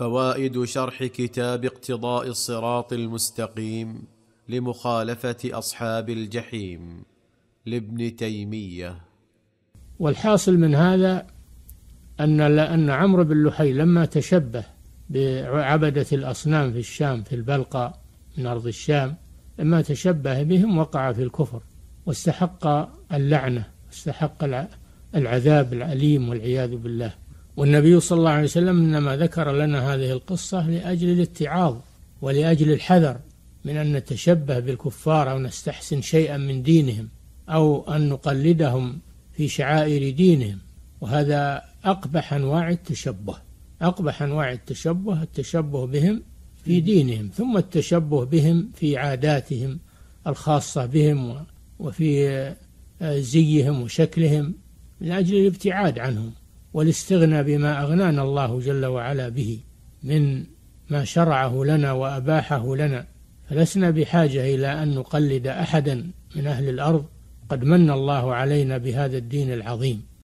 فوائد شرح كتاب اقتضاء الصراط المستقيم لمخالفة أصحاب الجحيم لابن تيمية. والحاصل من هذا أن عمرو بن لحي لما تشبه بعبدة الأصنام في الشام في البلقاء من أرض الشام، لما تشبه بهم وقع في الكفر واستحق اللعنة، استحق العذاب الأليم والعياذ بالله. والنبي صلى الله عليه وسلم إنما ذكر لنا هذه القصة لأجل الاتعاظ ولأجل الحذر من أن نتشبه بالكفار أو نستحسن شيئا من دينهم أو أن نقلدهم في شعائر دينهم، وهذا أقبح أنواع التشبه، أقبح أنواع التشبه، التشبه بهم في دينهم، ثم التشبه بهم في عاداتهم الخاصة بهم وفي زيهم وشكلهم من أجل الابتعاد عنهم والاستغنى بما أغنانا الله جل وعلا به من ما شرعه لنا وأباحه لنا. فلسنا بحاجة إلى أن نقلد أحدا من أهل الأرض، قد من الله علينا بهذا الدين العظيم.